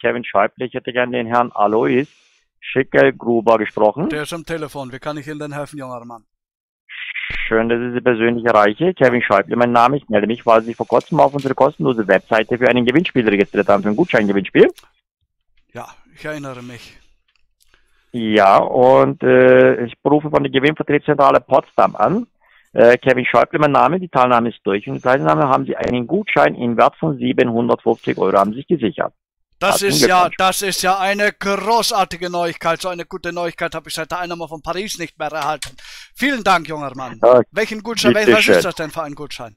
Kevin Schäuble. Ich hätte gerne den Herrn Alois Schicklgruber gesprochen. Der ist am Telefon. Wie kann ich Ihnen denn helfen, junger Mann? Schön, dass ich Sie persönlich erreiche. Kevin Schäuble, mein Name. Ich melde mich, weil Sie vor kurzem auf unsere kostenlose Webseite für einen Gewinnspiel registriert haben, für ein Gutscheingewinnspiel. Ja, ich erinnere mich. Ja, und ich rufe von der Gewinnvertriebszentrale Potsdam an. Kevin Schäuble, mein Name, die Teilnahme ist durch und die Teilnahme haben Sie einen Gutschein in Wert von 750 € haben sich gesichert. Das ist ja eine großartige Neuigkeit. So eine gute Neuigkeit habe ich seit der Einnahme von Paris nicht mehr erhalten. Vielen Dank, junger Mann. Ja, welchen Gutschein, was ist das denn für ein Gutschein?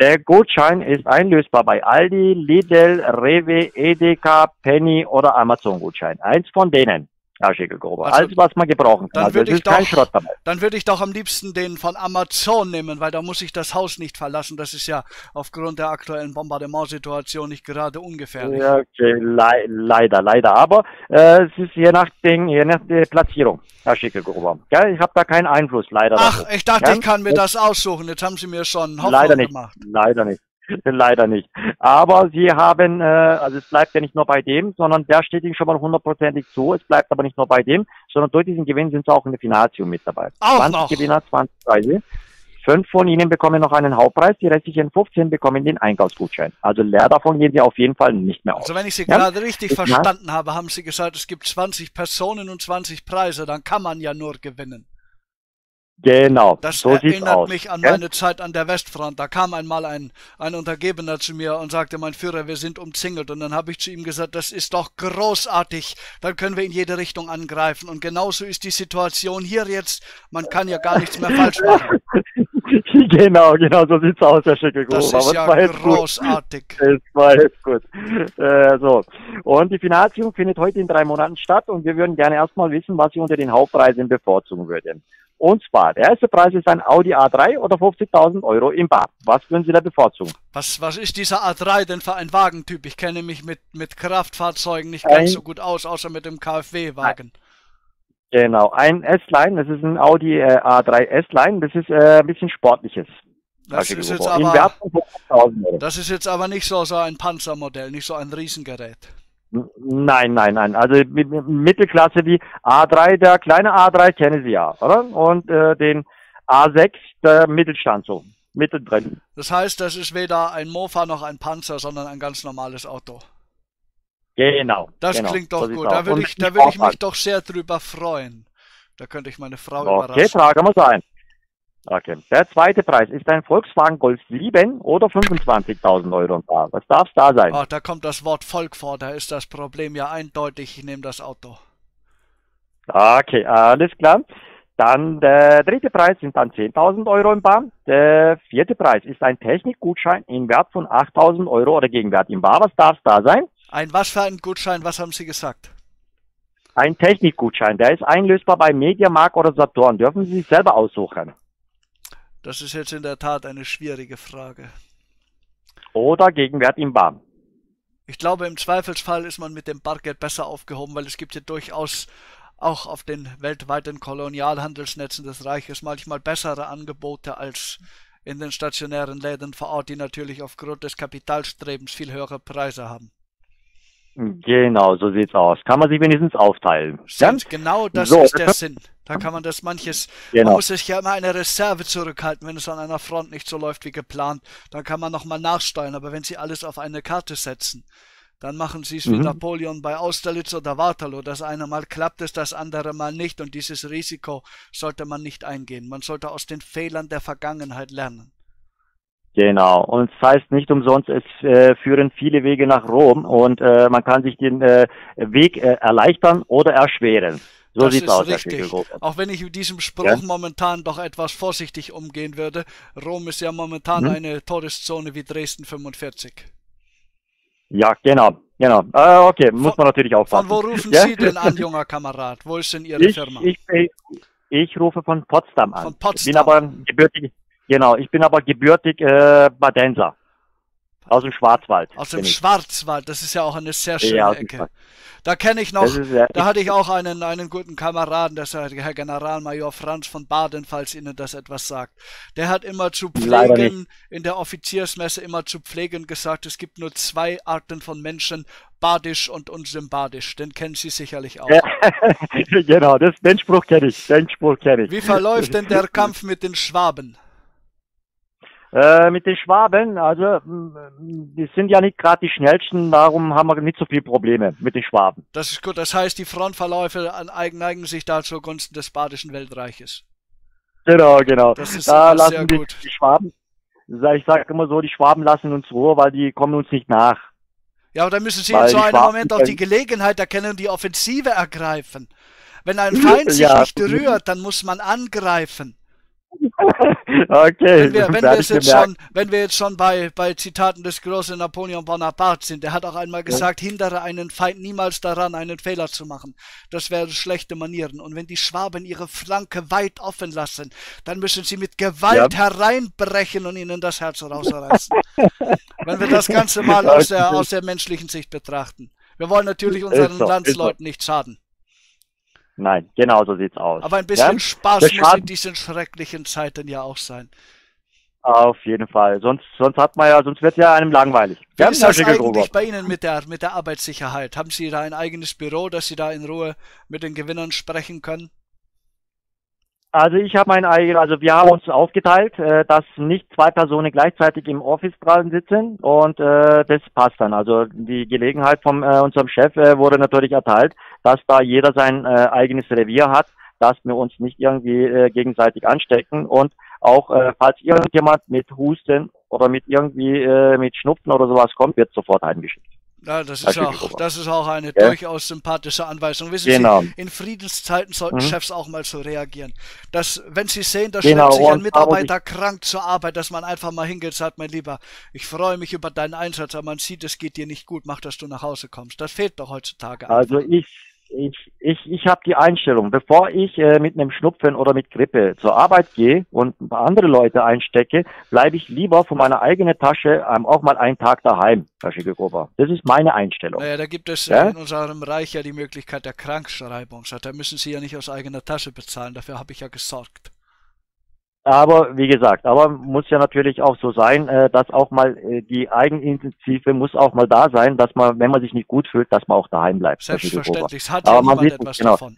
Der Gutschein ist einlösbar bei Aldi, Lidl, Rewe, Edeka, Penny oder Amazon-Gutschein. Eins von denen. Ja, Schicklgruber. Also, alles, was man gebrauchen kann. Also, es ist kein Schrott dabei. Dann würde ich doch am liebsten den von Amazon nehmen, weil da muss ich das Haus nicht verlassen. Das ist ja aufgrund der aktuellen Bombardementsituation nicht gerade ungefährlich. Ja, okay. Leider. Aber es ist je nach der Platzierung, Herr Schicklgruber. Ja, ich habe da keinen Einfluss, leider. Ach, ich dachte, ja? Ich kann mir das aussuchen. Jetzt haben Sie mir schon Hoffnung gemacht. Leider nicht. Aber Sie haben, also es bleibt ja nicht nur bei dem, sondern der steht Ihnen schon mal hundertprozentig zu. Es bleibt aber nicht nur bei dem, sondern durch diesen Gewinn sind Sie auch in der Finatio mit dabei. Auch 20 noch. Gewinner, 20 Preise. 5 von Ihnen bekommen noch einen Hauptpreis, die restlichen 15 bekommen den Einkaufsgutschein. Also leer davon gehen Sie auf jeden Fall nicht mehr aus. Also wenn ich Sie gerade richtig verstanden habe, haben Sie gesagt, es gibt 20 Personen und 20 Preise, dann kann man ja nur gewinnen. Genau, das so sieht's aus. Das erinnert mich an meine Zeit an der Westfront. Da kam einmal ein Untergebener zu mir und sagte, mein Führer, wir sind umzingelt. Und dann habe ich zu ihm gesagt, das ist doch großartig. Dann können wir in jede Richtung angreifen. Und genauso ist die Situation hier jetzt. Man kann ja gar nichts mehr falsch machen. Genau, so sieht's aus, Herr Schicklgruber. Das ist ja großartig. Das war jetzt gut. So. Und die Finanzierung findet heute in 3 Monaten statt. Und wir würden gerne erstmal wissen, was Sie unter den Hauptpreisen bevorzugen würden. Und zwar, der erste Preis ist ein Audi A3 oder 50.000 € im Bar. Was würden Sie da bevorzugen? Was ist dieser A3 denn für ein Wagentyp? Ich kenne mich mit Kraftfahrzeugen nicht ganz so gut aus, außer mit dem KfW-Wagen. Genau, ein S-Line, das ist ein Audi A3 S-Line, das ist ein bisschen sportliches. Das ist jetzt aber nicht so ein Panzermodell, nicht so ein Riesengerät. Nein. Also Mittelklasse wie A3, der kleine A3 kennen Sie ja, oder? Und den A6, der Mittelstand so, mittendrin. Das heißt, das ist weder ein Mofa noch ein Panzer, sondern ein ganz normales Auto. Genau. Das klingt doch gut. Da würde ich mich doch sehr drüber freuen. Da könnte ich meine Frau überraschen. Okay, tragen wir es ein. Okay. Der zweite Preis ist ein Volkswagen Golf 7 oder 25.000 € im Jahr. Was darf es da sein? Oh, da kommt das Wort Volk vor, da ist das Problem ja eindeutig. Ich nehme das Auto. Okay, alles klar. Dann der dritte Preis sind dann 10.000 € im Bar. Der vierte Preis ist ein Technikgutschein im Wert von 8.000 € oder Gegenwert im Bar. Was darf es da sein? Ein was für ein Gutschein? Was haben Sie gesagt? Ein Technikgutschein. Der ist einlösbar bei MediaMarkt oder Saturn. Dürfen Sie sich selber aussuchen. Das ist jetzt in der Tat eine schwierige Frage. Oder Gegenwert im Bar. Ich glaube, im Zweifelsfall ist man mit dem Bargeld besser aufgehoben, weil es gibt ja durchaus auch auf den weltweiten Kolonialhandelsnetzen des Reiches manchmal bessere Angebote als in den stationären Läden vor Ort, die natürlich aufgrund des Kapitalstrebens viel höhere Preise haben. Genau, so sieht's aus. Kann man sich wenigstens aufteilen. Stimmt, genau das ist der Sinn. Da kann man das manches, man muss sich ja immer eine Reserve zurückhalten, wenn es an einer Front nicht so läuft wie geplant, dann kann man nochmal nachsteuern, aber wenn Sie alles auf eine Karte setzen, dann machen Sie es wie Napoleon bei Austerlitz oder Waterloo, das eine Mal klappt es, das andere Mal nicht und dieses Risiko sollte man nicht eingehen. Man sollte aus den Fehlern der Vergangenheit lernen. Genau, und es heißt nicht umsonst, es führen viele Wege nach Rom und man kann sich den Weg erleichtern oder erschweren. So sieht es aus, Herr Schicklgruber. Auch wenn ich mit diesem Spruch momentan doch etwas vorsichtig umgehen würde. Rom ist ja momentan eine Touristzone wie Dresden 45. Ja, genau. Okay, muss man natürlich aufpassen. Von wo rufen Sie denn an, junger Kamerad? Wo ist denn Ihre Firma? Ich rufe von Potsdam an. Von Potsdam. Ich bin aber gebürtig Badenser. Aus dem Schwarzwald. Aus dem Schwarzwald, das ist ja auch eine sehr schöne Ecke. Da kenne ich noch, da hatte ich auch einen guten Kameraden, das ist Herr Generalmajor Franz von Baden, falls Ihnen das etwas sagt. Der hat immer zu Pflegen, in der Offiziersmesse immer zu Pflegen gesagt, es gibt nur zwei Arten von Menschen, badisch und unsympathisch. Den kennen Sie sicherlich auch. Ja, genau, den Spruch kenne ich, Wie verläuft denn der Kampf mit den Schwaben? Mit den Schwaben, also die sind ja nicht gerade die schnellsten, darum haben wir nicht so viele Probleme mit den Schwaben. Das ist gut, das heißt, die Frontverläufe neigen sich da zugunsten des Badischen Weltreiches. Genau, genau. Das ist da lassen sehr gut. Die Schwaben, ich sage immer so, die Schwaben lassen uns Ruhe, weil die kommen uns nicht nach. Ja, aber dann müssen sie in so einem Moment auch die Gelegenheit erkennen und die Offensive ergreifen. Wenn ein Feind sich nicht rührt, dann muss man angreifen. Okay, wenn wir jetzt schon bei Zitaten des großen Napoleon Bonaparte sind, der hat auch einmal gesagt, hindere einen Feind niemals daran, einen Fehler zu machen. Das wären schlechte Manieren. Und wenn die Schwaben ihre Flanke weit offen lassen, dann müssen sie mit Gewalt hereinbrechen und ihnen das Herz rausreißen. Wenn wir das Ganze mal aus der menschlichen Sicht betrachten. Wir wollen natürlich unseren Landsleuten nicht schaden. Nein, genau so sieht's aus. Aber ein bisschen Spaß muss in diesen schrecklichen Zeiten ja auch sein. Auf jeden Fall. Sonst hat man ja, sonst wird ja einem langweilig. Wie ist das eigentlich bei Ihnen mit der Arbeitssicherheit? Haben Sie da ein eigenes Büro, dass Sie da in Ruhe mit den Gewinnern sprechen können? Also ich habe mein eigenes, also wir haben uns aufgeteilt, dass nicht zwei Personen gleichzeitig im Office dran sitzen und das passt dann. Also die Gelegenheit von unserem Chef wurde natürlich erteilt, dass da jeder sein eigenes Revier hat, dass wir uns nicht irgendwie gegenseitig anstecken und auch falls irgendjemand mit Husten oder mit irgendwie mit Schnupfen oder sowas kommt, wird sofort heimgeschickt. Ja, das ist auch eine durchaus sympathische Anweisung. Wissen Sie, in Friedenszeiten sollten Chefs auch mal so reagieren. Dass, wenn sie sehen, dass sich ein Mitarbeiter krank zur Arbeit, dass man einfach mal hingeht und sagt, mein Lieber, ich freue mich über deinen Einsatz, aber man sieht, es geht dir nicht gut, mach, dass du nach Hause kommst. Das fehlt doch heutzutage. Also ich habe die Einstellung, bevor ich mit einem Schnupfen oder mit Grippe zur Arbeit gehe und ein paar andere Leute einstecke, bleibe ich lieber von meiner eigenen Tasche auch mal einen Tag daheim, Herr Schicklgruber. Das ist meine Einstellung. Naja, da gibt es in unserem Reich ja die Möglichkeit der Krankschreibung. Da müssen Sie ja nicht aus eigener Tasche bezahlen, dafür habe ich ja gesorgt. Aber wie gesagt, aber muss ja natürlich auch so sein, dass auch mal die Eigeninitiative muss auch mal da sein, dass man, wenn man sich nicht gut fühlt, dass man auch daheim bleibt. Selbstverständlich, es hat ja niemand etwas davon.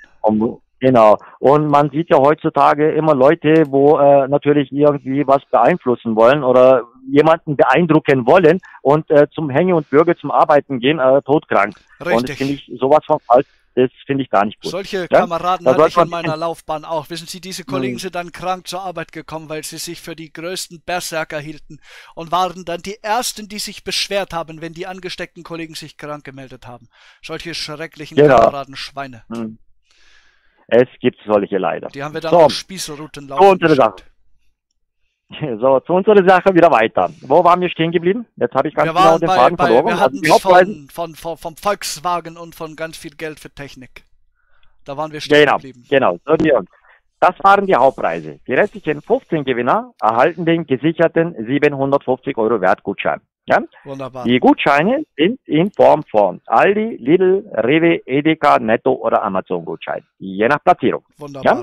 Genau. Und man sieht ja heutzutage immer Leute, wo natürlich irgendwie was beeinflussen wollen oder jemanden beeindrucken wollen und zum Hänge und Bürger zum Arbeiten gehen, todkrank. Richtig. Und das finde ich sowas von falsch. Das finde ich gar nicht gut. Solche Kameraden hatte ich in meiner Laufbahn auch. Wissen Sie, diese Kollegen sind dann krank zur Arbeit gekommen, weil sie sich für die größten Berserker hielten und waren dann die Ersten, die sich beschwert haben, wenn die angesteckten Kollegen sich krank gemeldet haben. Solche schrecklichen Kameradenschweine. Es gibt solche leider. Die haben wir dann auf Spießrouten laufen geschickt. So, zu unserer Sache wieder weiter. Wo waren wir stehen geblieben? Jetzt habe ich ganz genau den Faden verloren. Wir hatten vom Volkswagen und von ganz viel Geld für Technik. Da waren wir stehen geblieben. Genau, das waren die Hauptpreise. Die restlichen 15 Gewinner erhalten den gesicherten 750 € Wertgutschein. Ja? Wunderbar. Die Gutscheine sind in Form von Aldi, Lidl, Rewe, Edeka, Netto oder Amazon Gutschein. Je nach Platzierung. Wunderbar. Ja?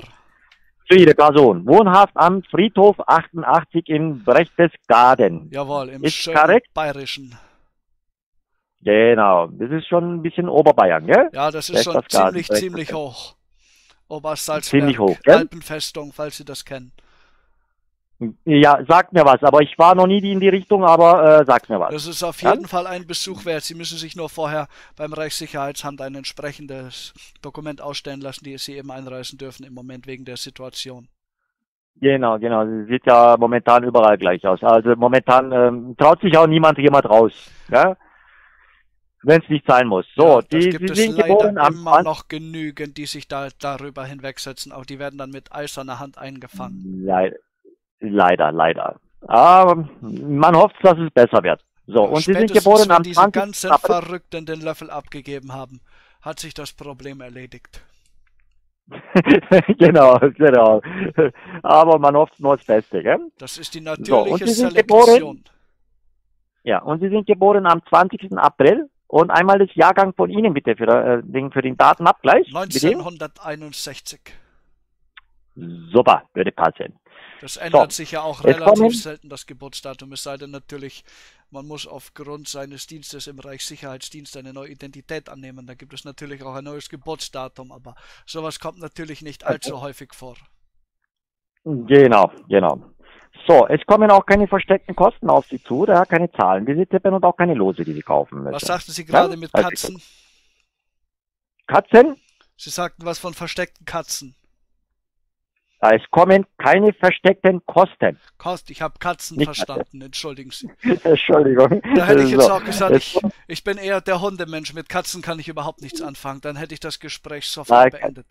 Für jede Person. Wohnhaft am Friedhof 88 in Berchtesgaden. Jawohl, im schönen Bayerischen. Genau, das ist schon ein bisschen Oberbayern, gell? Ja, das ist schon ziemlich hoch. Obersalzberg, ziemlich hoch, gell? Alpenfestung, falls Sie das kennen. Ja, sagt mir was, aber ich war noch nie in die Richtung, aber sagt mir was. Das ist auf jeden Fall ein Besuch wert. Sie müssen sich nur vorher beim Reichssicherheitsamt ein entsprechendes Dokument ausstellen lassen, die Sie eben einreißen dürfen im Moment wegen der Situation. Genau, genau. Das sieht ja momentan überall gleich aus. Also momentan traut sich auch jemand raus, ja? Wenn es nicht sein muss. So, ja, die sind geboren am immer noch genügend, die sich da darüber hinwegsetzen. Auch die werden dann mit eiserner Hand eingefangen. Leider. Aber man hofft, dass es besser wird. So, und sie sind geboren am 20. Wenn diese ganzen Verrückten den Löffel abgegeben haben, hat sich das Problem erledigt. Genau. Aber man hofft nur das Beste, gell? Das ist die natürliche Selektion. Ja, und Sie sind geboren am 20. April. Und einmal das Jahrgang von Ihnen bitte für den Datenabgleich. 1961. Super, würde passen. Das ändert sich ja auch relativ selten, das Geburtsdatum. Es sei denn natürlich, man muss aufgrund seines Dienstes im Reichssicherheitsdienst eine neue Identität annehmen. Da gibt es natürlich auch ein neues Geburtsdatum, aber sowas kommt natürlich nicht allzu häufig vor. Genau, genau. So, es kommen auch keine versteckten Kosten auf Sie zu, da keine Zahlen, die Sie tippen und auch keine Lose, die Sie kaufen müssen. Was sagten Sie gerade mit Katzen? Katzen? Sie sagten was von versteckten Katzen. Es kommen keine versteckten Kosten. Ich habe Katzen nicht verstanden, Katzen. Entschuldigen Sie. Entschuldigung. Da hätte ich jetzt auch gesagt, ich bin eher der Hundemensch, mit Katzen kann ich überhaupt nichts anfangen, dann hätte ich das Gespräch sofort beendet.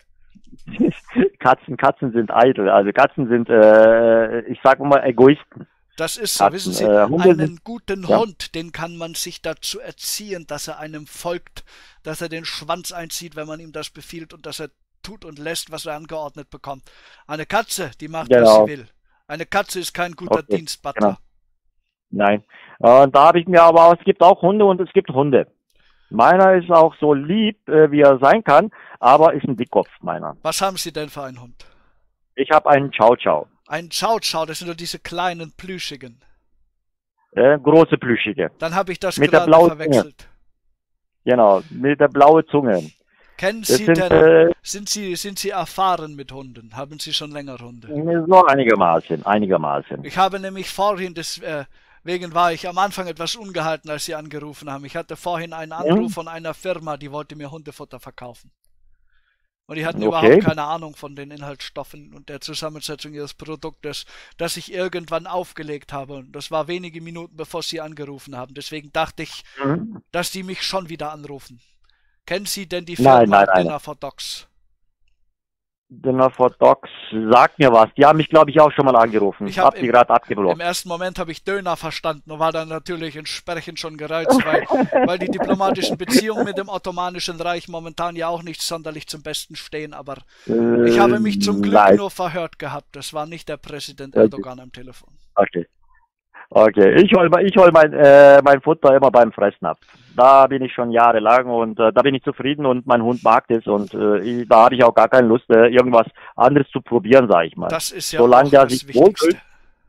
Katzen sind eitel, also Katzen sind, ich sage mal, Egoisten. Das ist so, Katzen, wissen Sie, einen guten Hund, den kann man sich dazu erziehen, dass er einem folgt, dass er den Schwanz einzieht, wenn man ihm das befiehlt und dass er tut und lässt, was er angeordnet bekommt. Eine Katze, die macht, was sie will. Eine Katze ist kein guter Dienstpartner. Genau. Nein, und da habe ich mir aber, es gibt auch Hunde und es gibt Hunde. Meiner ist auch so lieb, wie er sein kann, aber ist ein Dickkopf, meiner. Was haben Sie denn für einen Hund? Ich habe einen Chau-Chau. Einen Chau-Chau, das sind nur diese kleinen, plüschigen. Große, plüschige. Dann habe ich das mit gerade der blauen verwechselt. Zunge. Genau, mit der blauen Zunge. Kennen Sie denn, sind Sie erfahren mit Hunden? Haben Sie schon länger Hunde? Nur einigermaßen, einigermaßen. Ich habe nämlich vorhin das... Deswegen war ich am Anfang etwas ungehalten, als Sie angerufen haben. Ich hatte vorhin einen Anruf von einer Firma, die wollte mir Hundefutter verkaufen. Und die hatten überhaupt keine Ahnung von den Inhaltsstoffen und der Zusammensetzung ihres Produktes, das ich irgendwann aufgelegt habe. Und das war wenige Minuten, bevor Sie angerufen haben. Deswegen dachte ich, dass die mich schon wieder anrufen. Kennen Sie denn die Firma Dinner for Dogs? Dinner for Dogs, sag mir was. Die haben mich, glaube ich, auch schon mal angerufen. Ich habe die gerade abgeblockt. Im ersten Moment habe ich Döner verstanden und war dann natürlich entsprechend schon gereizt, weil die diplomatischen Beziehungen mit dem Osmanischen Reich momentan ja auch nicht sonderlich zum Besten stehen. Aber ich habe mich zum Glück nur verhört gehabt. Das war nicht der Präsident Erdogan am Telefon. Okay. Okay, ich hol mein Futter immer beim Fressnapf. Da bin ich schon jahrelang und da bin ich zufrieden und mein Hund mag das und da habe ich auch gar keine Lust, irgendwas anderes zu probieren, sage ich mal. Das ist ja solange der sich wohlfühlt,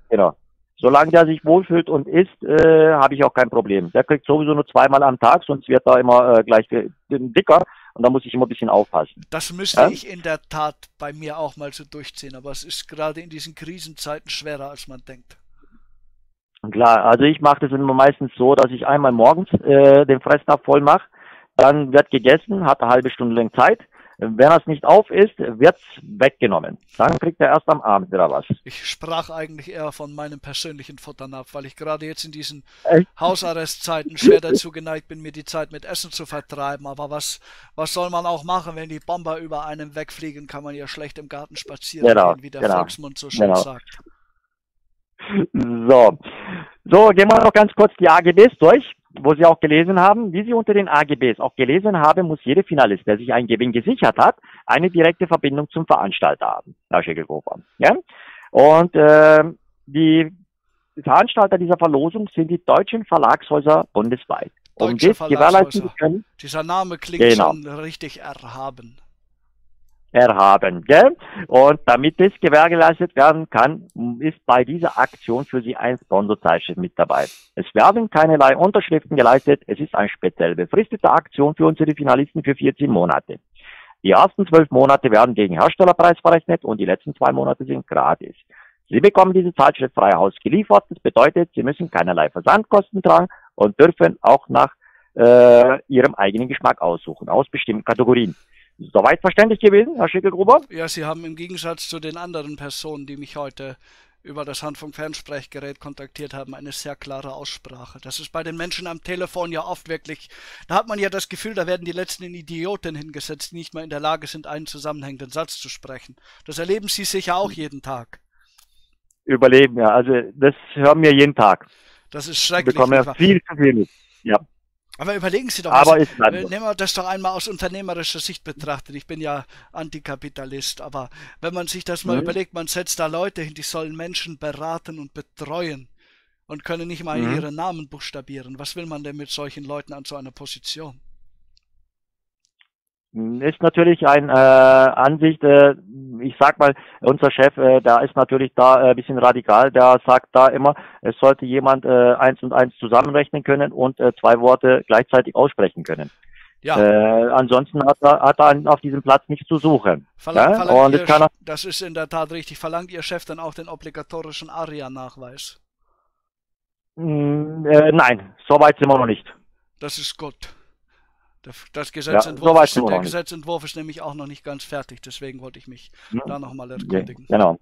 genau. Solange der sich wohlfühlt und isst, habe ich auch kein Problem. Der kriegt sowieso nur zweimal am Tag, sonst wird er immer gleich dicker. Und da muss ich immer ein bisschen aufpassen. Das müsste ich in der Tat bei mir auch mal so durchziehen. Aber es ist gerade in diesen Krisenzeiten schwerer, als man denkt. Klar, also ich mache das immer meistens so, dass ich einmal morgens den Fressnapf voll mache, dann wird gegessen, hat eine halbe Stunde lang Zeit. Wenn das nicht auf ist, wird's weggenommen. Dann kriegt er erst am Abend wieder was. Ich sprach eigentlich eher von meinem persönlichen Futternapf, weil ich gerade jetzt in diesen Hausarrestzeiten schwer dazu geneigt bin, mir die Zeit mit Essen zu vertreiben. Aber was soll man auch machen, wenn die Bomber über einem wegfliegen, kann man ja schlecht im Garten spazieren gehen, wie der Volksmund so schön sagt. So, gehen wir noch ganz kurz die AGBs durch, wo Sie auch gelesen haben. Wie Sie unter den AGBs auch gelesen haben, muss jeder Finalist, der sich einen Gewinn gesichert hat, eine direkte Verbindung zum Veranstalter haben, Herr Schicklgruber. Ja? Und die Veranstalter dieser Verlosung sind die deutschen Verlagshäuser bundesweit. Um das gewährleisten zu können. Dieser Name klingt schon richtig erhaben. Erhaben, gell? Und damit das gewährleistet werden kann, ist bei dieser Aktion für Sie ein Sponsorzeichen mit dabei. Es werden keinerlei Unterschriften geleistet, es ist eine speziell befristete Aktion für unsere Finalisten für 14 Monate. Die ersten 12 Monate werden gegen Herstellerpreis verrechnet und die letzten 2 Monate sind gratis. Sie bekommen diese Zeitschrift frei Haus geliefert, das bedeutet, Sie müssen keinerlei Versandkosten tragen und dürfen auch nach Ihrem eigenen Geschmack aussuchen, aus bestimmten Kategorien. Soweit verständlich gewesen, Herr Schicklgruber? Ja, Sie haben im Gegensatz zu den anderen Personen, die mich heute über das Handfunk-Fernsprechgerät kontaktiert haben, eine sehr klare Aussprache. Das ist bei den Menschen am Telefon ja oft wirklich, da hat man ja das Gefühl, da werden die letzten Idioten hingesetzt, die nicht mehr in der Lage sind, einen zusammenhängenden Satz zu sprechen. Das erleben Sie sicher auch jeden Tag. Überleben, ja. Also das hören wir jeden Tag. Das ist schrecklich. Wir bekommen ja viel zu viel mit. Ja. Aber überlegen Sie doch mal, nehmen wir das doch einmal aus unternehmerischer Sicht betrachtet. Ich bin ja Antikapitalist, aber wenn man sich das mal überlegt, man setzt da Leute hin, die sollen Menschen beraten und betreuen. und können nicht mal ihre Namen buchstabieren. Was will man denn mit solchen Leuten an so einer Position? Ist natürlich eine Ansicht, ich sag mal, unser Chef, der ist natürlich da ein bisschen radikal, der sagt da immer, es sollte jemand 1 und 1 zusammenrechnen können und 2 Worte gleichzeitig aussprechen können. Ja. Ansonsten hat er auf diesem Platz nichts zu suchen. Das ist in der Tat richtig. Verlangt Ihr Chef dann auch den obligatorischen ARIA-Nachweis? Nein, so weit sind wir noch nicht. Das ist gut. Der Gesetzentwurf ist nämlich auch noch nicht ganz fertig, deswegen wollte ich mich da nochmal erkundigen. Genau.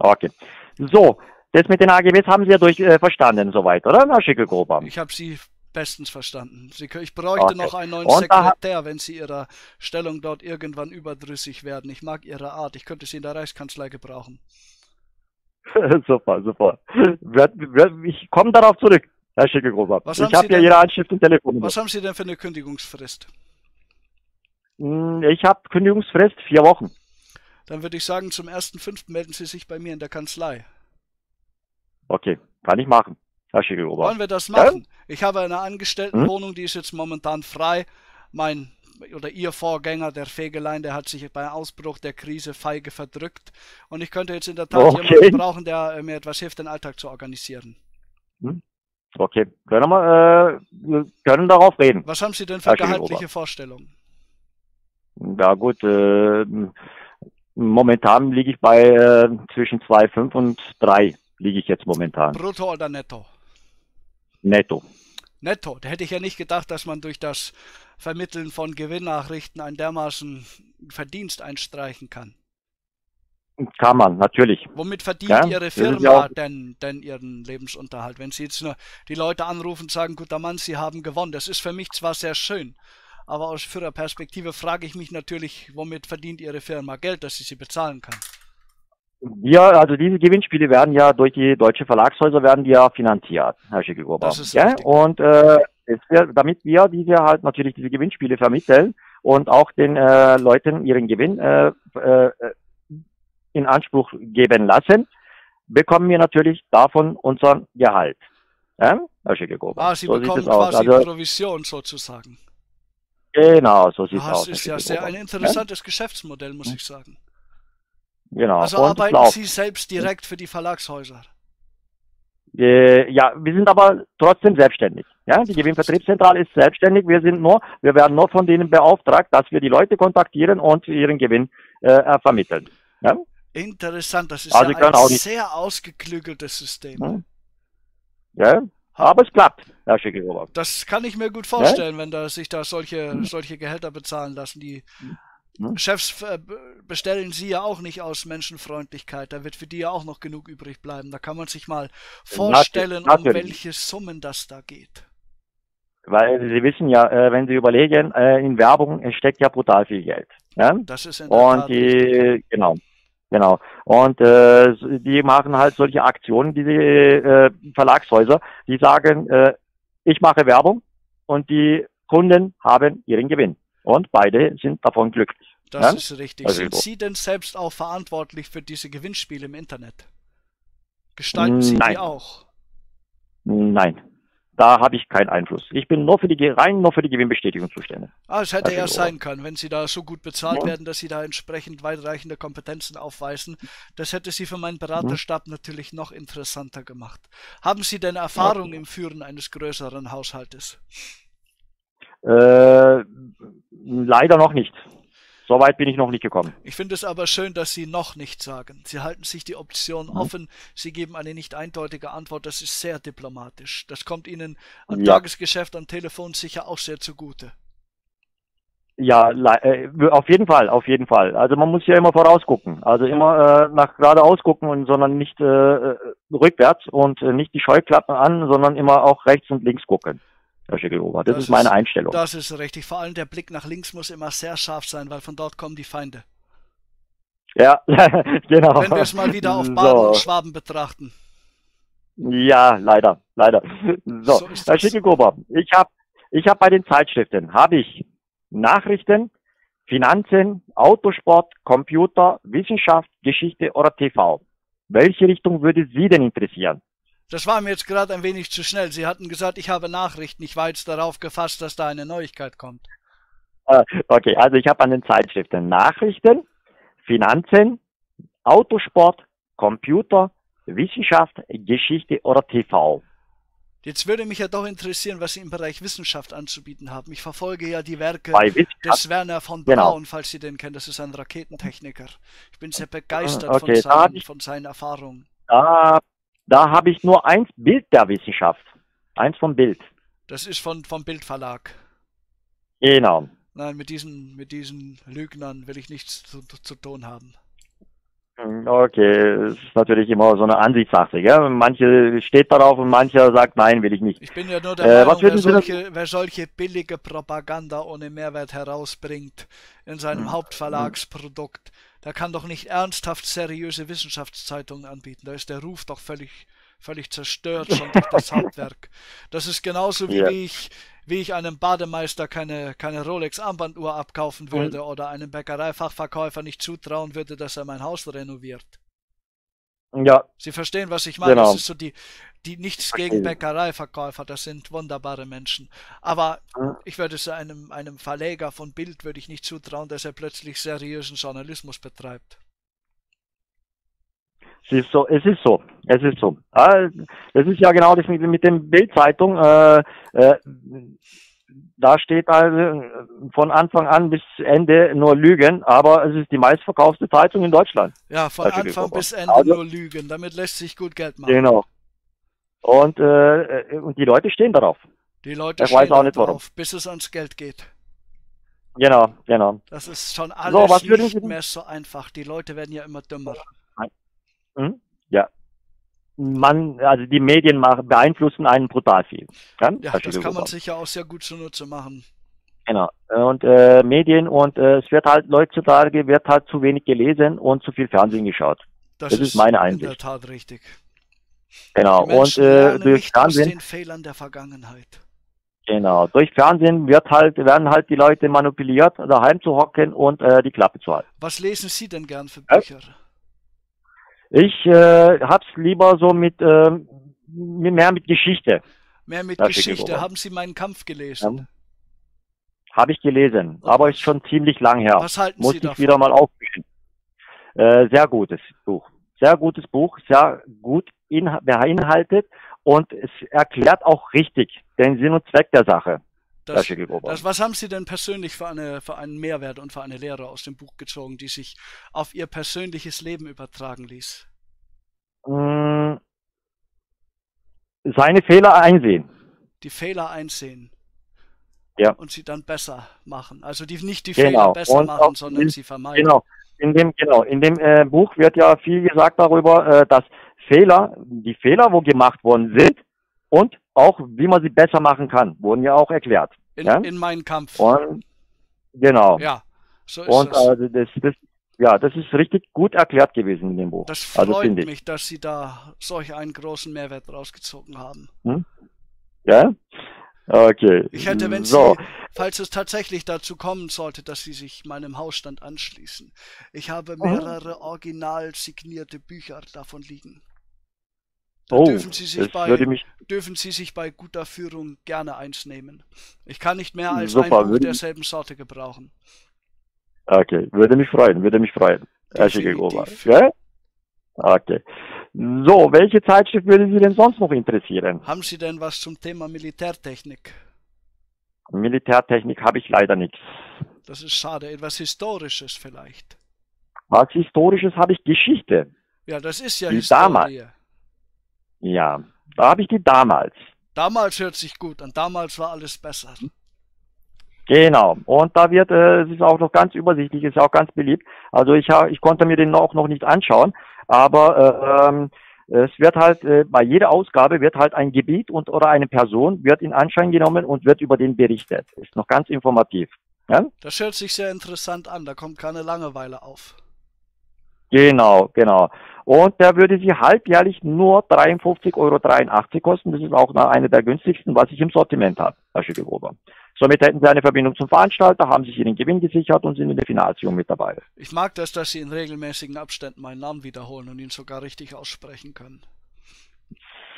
Okay. So, das mit den AGBs haben Sie ja verstanden soweit, oder, Herr Schicklgruber? Ich habe Sie bestens verstanden. Ich bräuchte noch einen neuen Sekretär, wenn Sie Ihrer Stellung dort irgendwann überdrüssig werden. Ich mag Ihre Art, ich könnte Sie in der Reichskanzlei gebrauchen. Super, super. Ich komme darauf zurück. Herr Schicklgruber, ich habe ja Ihre Anschrift und Telefonnummer. Was haben Sie denn für eine Kündigungsfrist? Ich habe Kündigungsfrist 4 Wochen. Dann würde ich sagen, zum 1.5. melden Sie sich bei mir in der Kanzlei. Okay, kann ich machen, Herr Schicklgruber. Wollen wir das machen? Ja? Ich habe eine Angestelltenwohnung, die ist jetzt momentan frei. Ihr Vorgänger, der Fegelein, der hat sich beim Ausbruch der Krise feige verdrückt. Und ich könnte jetzt in der Tat jemanden brauchen, der mir etwas hilft, den Alltag zu organisieren. Okay, wir können darauf reden. Was haben Sie denn für gehaltliche Vorstellungen? Ja gut, momentan liege ich bei zwischen 2,5 und 3 liege ich jetzt momentan. Brutto oder netto? Netto. Netto, da hätte ich ja nicht gedacht, dass man durch das Vermitteln von Gewinnnachrichten einen dermaßen Verdienst einstreichen kann. Kann man, natürlich. Womit verdient Ihre Firma denn Ihren Lebensunterhalt? Wenn Sie jetzt nur die Leute anrufen und sagen, guter Mann, Sie haben gewonnen. Das ist für mich zwar sehr schön, aber aus Führerperspektive frage ich mich natürlich, womit verdient Ihre Firma Geld, dass sie bezahlen kann? Ja, also diese Gewinnspiele werden ja durch die Deutsche Verlagshäuser finanziert, Herr Schicklgruber. Das ist richtig. Und damit wir diese Gewinnspiele vermitteln und auch den Leuten ihren Gewinn in Anspruch geben lassen, bekommen wir natürlich davon unseren Gehalt. Herr Schicklgruber? Sie bekommen quasi Provision sozusagen. Genau, so sieht es aus. Das ist ja sehr ein interessantes Geschäftsmodell, muss ich sagen. Genau. Also arbeiten Sie selbst direkt für die Verlagshäuser? Ja, wir sind aber trotzdem selbstständig. Die Gewinnvertriebszentrale ist selbstständig. Wir werden nur von denen beauftragt, dass wir die Leute kontaktieren und ihren Gewinn vermitteln. Interessant, das ist ein sehr ausgeklügeltes System. Ja, aber es klappt, Herr Schicklgruber. Das kann ich mir gut vorstellen, wenn sich da solche Gehälter bezahlen lassen. Die Chefs bestellen sie ja auch nicht aus Menschenfreundlichkeit. Da wird für die ja auch noch genug übrig bleiben. Da kann man sich mal vorstellen, um welche Summen das da geht. Weil Sie wissen ja, wenn Sie überlegen, in Werbung steckt ja brutal viel Geld. Das ist in der Tat richtig. Genau. Und die machen halt solche Aktionen, diese Verlagshäuser, die sagen, ich mache Werbung und die Kunden haben ihren Gewinn. Und beide sind davon glücklich. Das ist richtig. Also sind Sie denn selbst auch verantwortlich für diese Gewinnspiele im Internet? Gestalten Sie die auch? Nein. Da habe ich keinen Einfluss. Ich bin nur rein für die Gewinnbestätigung zuständig. Es hätte ja sein können, wenn Sie da so gut bezahlt werden, dass Sie da entsprechend weitreichende Kompetenzen aufweisen. Das hätte Sie für meinen Beraterstab natürlich noch interessanter gemacht. Haben Sie denn Erfahrung im Führen eines größeren Haushaltes? Leider noch nicht. Soweit bin ich noch nicht gekommen. Ich finde es aber schön, dass Sie noch nicht sagen. Sie halten sich die Option offen. Sie geben eine nicht eindeutige Antwort. Das ist sehr diplomatisch. Das kommt Ihnen am Tagesgeschäft, am Telefon sicher auch sehr zugute. Ja, auf jeden Fall, auf jeden Fall. Also man muss ja immer vorausgucken. Also immer nach geradeaus gucken, sondern nicht rückwärts und nicht die Scheuklappen an, sondern immer auch rechts und links gucken. Das ist meine Einstellung. Das ist richtig. Vor allem der Blick nach links muss immer sehr scharf sein, weil von dort kommen die Feinde. Ja, genau. Wenn wir es mal wieder auf Baden und Schwaben betrachten. Ja, leider, leider. So, Herr Schicklgruber, ich hab bei den Zeitschriften Nachrichten, Finanzen, Autosport, Computer, Wissenschaft, Geschichte oder TV. Welche Richtung würde Sie denn interessieren? Das war mir jetzt gerade ein wenig zu schnell. Sie hatten gesagt, ich habe Nachrichten. Ich war jetzt darauf gefasst, dass da eine Neuigkeit kommt. Okay, also ich habe an den Zeitschriften Nachrichten, Finanzen, Autosport, Computer, Wissenschaft, Geschichte oder TV. Jetzt würde mich ja doch interessieren, was Sie im Bereich Wissenschaft anzubieten haben. Ich verfolge ja die Werke des Wernher von Braun, falls Sie den kennen. Das ist ein Raketentechniker. Ich bin sehr begeistert von seinen Erfahrungen. Da habe ich nur eins, Bild der Wissenschaft. Eins von Bild. Das ist vom Bild Verlag. Genau. Nein, mit diesen Lügnern will ich nichts zu tun haben. Okay, das ist natürlich immer so eine Ansichtssache, gell? Manche steht darauf und mancher sagt, nein, will ich nicht. Ich bin ja nur der Meinung, wer solche billige Propaganda ohne Mehrwert herausbringt in seinem Hauptverlagsprodukt, der kann doch nicht ernsthaft seriöse Wissenschaftszeitungen anbieten. Da ist der Ruf doch völlig zerstört schon durch das Handwerk. Das ist genauso wie ich einem Bademeister keine Rolex-Armbanduhr abkaufen würde oder einem Bäckereifachverkäufer nicht zutrauen würde, dass er mein Haus renoviert. Ja. Sie verstehen, was ich meine. Genau. Das ist so die nichts gegen Bäckereiverkäufer, das sind wunderbare Menschen. Aber ich würde es einem Verleger von Bild würde ich nicht zutrauen, dass er plötzlich seriösen Journalismus betreibt. Es ist so. Das ist ja genau das mit den Bild-Zeitung. Da steht also von Anfang an bis Ende nur Lügen, aber es ist die meistverkaufte Zeitung in Deutschland. Ja, von Anfang bis Ende nur Lügen. Damit lässt sich gut Geld machen. Genau. Und die Leute stehen darauf. Die Leute stehen darauf, bis es ans Geld geht. Genau. Das ist schon alles nicht mehr so einfach. Die Leute werden ja immer dümmer. Ja. Also die Medien beeinflussen einen brutal viel. Ja, das kann man sich ja auch sehr gut zunutze machen. Genau. Und Medien und es wird halt heutzutage zu wenig gelesen und zu viel Fernsehen geschaut. Das ist meine Einsicht. In der Tat richtig. Genau. Und durch Fernsehen aus den Fehlern der Vergangenheit. Genau, durch Fernsehen werden halt die Leute manipuliert, daheim zu hocken und die Klappe zu halten. Was lesen Sie denn gern für Bücher? Ich hab's lieber so mehr mit Geschichte. Mehr mit Geschichte. Haben Sie meinen Kampf gelesen? Habe ich gelesen, aber ist schon ziemlich lang her. Was halten Sie davon? Muss ich wieder mal aufmischen. Sehr gutes Buch. Sehr gutes Buch, sehr gut beinhaltet und es erklärt auch richtig den Sinn und Zweck der Sache. Was haben Sie denn persönlich für einen Mehrwert und für eine Lehre aus dem Buch gezogen, die sich auf Ihr persönliches Leben übertragen ließ? Seine Fehler einsehen. Die Fehler einsehen. Ja. Und sie dann besser machen. Also nicht die Fehler besser machen, sondern sie vermeiden. Genau. In dem Buch wird ja viel gesagt darüber, dass die Fehler, wo gemacht worden sind, und auch, wie man sie besser machen kann, wurden ja auch erklärt. In Mein Kampf. Und, genau. Ja, so ist und, das. Das ist richtig gut erklärt gewesen in dem Buch. Das freut mich, dass Sie da solch einen großen Mehrwert rausgezogen haben. Ja? Okay. Ich hätte, falls es tatsächlich dazu kommen sollte, dass Sie sich meinem Hausstand anschließen, ich habe mehrere original signierte Bücher davon liegen. Dürfen Sie sich bei guter Führung gerne eins nehmen. Ich kann nicht mehr als ein Buch derselben Sorte gebrauchen. Okay, würde mich freuen. Herr Schicklgruber. Ja? Okay. So, welche Zeitschrift würde Sie denn sonst noch interessieren? Haben Sie denn was zum Thema Militärtechnik? Militärtechnik habe ich leider nichts. Das ist schade. Etwas Historisches vielleicht. Was Historisches habe ich Geschichte. Ja, das ist ja Historie. Damals. Ja, da habe ich die damals. Damals hört sich gut an. Damals war alles besser. Genau. Und da wird, es ist auch noch ganz übersichtlich, ist auch ganz beliebt. Also ich konnte mir den auch noch nicht anschauen, aber es wird halt, bei jeder Ausgabe wird halt ein Gebiet oder eine Person wird in Anschein genommen und wird über den berichtet. Ist noch ganz informativ. Ja? Das hört sich sehr interessant an. Da kommt keine Langeweile auf. Genau. Und der würde Sie halbjährlich nur 53,83 € kosten. Das ist auch eine der günstigsten, was ich im Sortiment habe, Herr Schicklgruber. Somit hätten Sie eine Verbindung zum Veranstalter, haben sich Ihren Gewinn gesichert und sind in der Finanzierung mit dabei. Ich mag das, dass Sie in regelmäßigen Abständen meinen Namen wiederholen und ihn sogar richtig aussprechen können.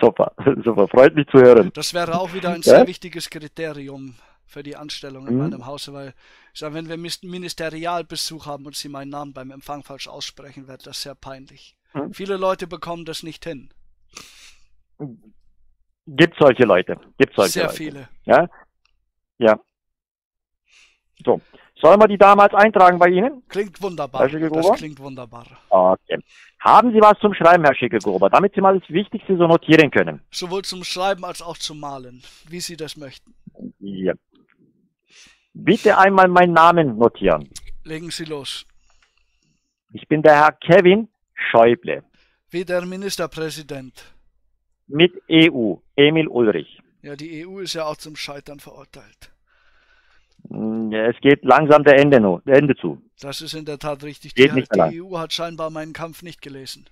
Super, super, freut mich zu hören. Das wäre auch wieder ein sehr wichtiges Kriterium für die Anstellung in meinem Hause, weil ich sage, wenn wir Ministerialbesuch haben und Sie meinen Namen beim Empfang falsch aussprechen, wird das sehr peinlich. Viele Leute bekommen das nicht hin. Gibt solche Leute, Sehr viele. Ja, ja. So, sollen wir die damals eintragen bei Ihnen? Klingt wunderbar, das klingt wunderbar. Okay. Haben Sie was zum Schreiben, Herr Schicklgruber, damit Sie mal das Wichtigste so notieren können? Sowohl zum Schreiben als auch zum Malen, wie Sie das möchten. Ja. Bitte einmal meinen Namen notieren. Legen Sie los. Ich bin der Herr Kevin Schäuble. Wie der Ministerpräsident. Mit EU, Emil Ulrich. Ja, die EU ist ja auch zum Scheitern verurteilt. Es geht langsam der Ende zu. Das ist in der Tat richtig. Die EU hat scheinbar Meinen Kampf nicht gelesen.